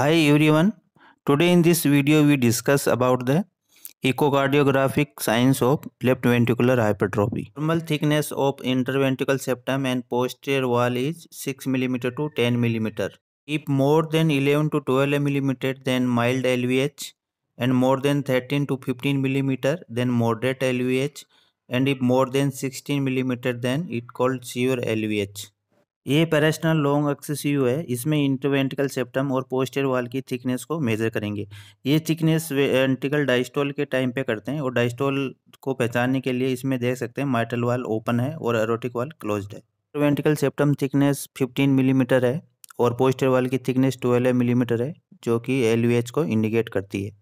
Hi everyone, today in this video we discuss about the echocardiographic signs of left ventricular hypertrophy. Normal thickness of interventricular septum and posterior wall is 6 mm to 10 mm. If more than 11 to 12 mm then mild LVH, and more than 13 to 15 mm then moderate LVH, and if more than 16 mm then it called severe LVH. ये parasternal long axis view है, इसमें interventricular septum और posterior वाल की thickness को measure करेंगे। ये thickness ventricle diastole के टाइम पे करते हैं और डायस्टोल को पहचानने के लिए इसमें देख सकते हैं माइट्रल वाल ओपन है और एरोटिक वाल क्लोज्ड है। इंटरवेंट्रिकल सेप्टम थिकनेस 15 मिलीमीटर है और पोस्टेरियर वाल की थिकनेस 12 मिलीमीटर है, जो कि एलवीएच को इंडिकेट करती है।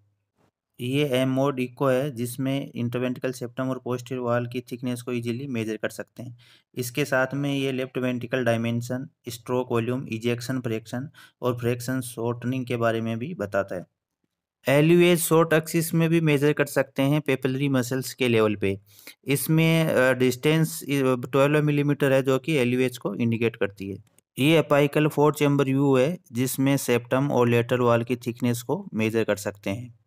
ये एम मोड इको है जिसमें इंटरवेंट्रिकल सेप्टम और पोस्टीरियर वाल की थिकनेस को इजीली मेजर कर सकते हैं। इसके साथ में ये left ventricle dimension, stroke volume, ejection fraction और फ्रैक्शन शॉर्टनिंग के बारे में भी बताता है। एलवीएच शॉर्ट एक्सिस में भी मेजर कर सकते हैं पेपिलरी मसल्स के लेवल पे। इसमें डिस्टेंस 12 मिलीमीटर है, जो कि एलवीएच को इंडिकेट करती है। ये अपाइकल 4 चैम्बर यू है जिसमें सेप्टम और लेटरल वाल की थिकनेस को मेजर कर सकते हैं।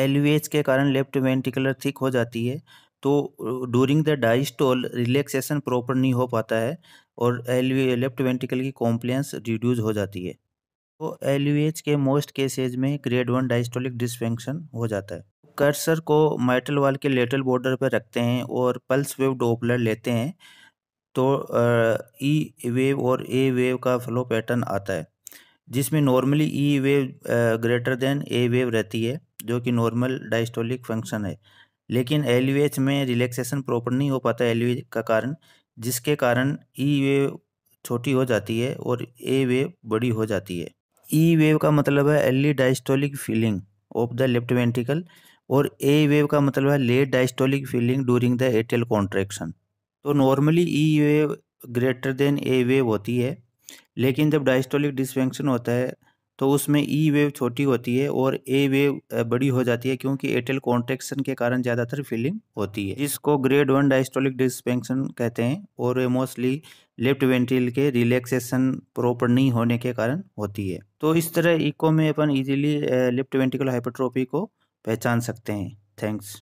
एलवीएच के कारण लेफ्ट वेंट्रिकुलर थिक हो जाती है, तो during the diastole relaxation proper नहीं हो पाता है और लेफ्ट वेंट्रिकल की कॉम्प्लायंस रिड्यूज हो जाती है। तो एलवीएच के मोस्ट केसेज में ग्रेड 1 डायस्टोलिक डिसफंक्शन हो जाता है। कर्सर को माइटल वाल के लेटरल बॉर्डर पर रखते हैं और पल्स वेव डॉपलर लेते हैं, तो ई वेव और ए वेव का फ्लो पैटर्न आता है, जिसमें normally E wave greater than A wave रहती है, जो कि नॉर्मल डायस्टोलिक फंक्शन है। लेकिन एलवीएच में रिलैक्सेशन प्रॉपर नहीं हो पाता एलवीएच का कारण, जिसके कारण ई वेव छोटी हो जाती है और ए वेव बड़ी हो जाती है। ई वेव का मतलब है early diastolic filling of the left ventricle और ए वेव का मतलब है late diastolic filling during the atrial contraction. तो normally E wave greater than A wave होती है, लेकिन जब डायस्टोलिक डिसफंक्शन होता है तो उसमें ई वेव छोटी होती है और ए वेव बड़ी हो जाती है, क्योंकि एट्रियल कॉन्ट्रैक्शन के कारण ज़्यादातर फीलिंग होती है, जिसको ग्रेड 1 डायस्टोलिक डिसफंक्शन कहते हैं और मोस्टली लेफ्ट वेंट्रिकल के रिलैक्सेशन प्रॉपर नहीं होने के कारण होती है। तो इस तरह इको में अपन इजीली लेफ्ट वेंट्रिकुलर हाइपरट्रोफी को पहचान सकते हैं। थैंक्स।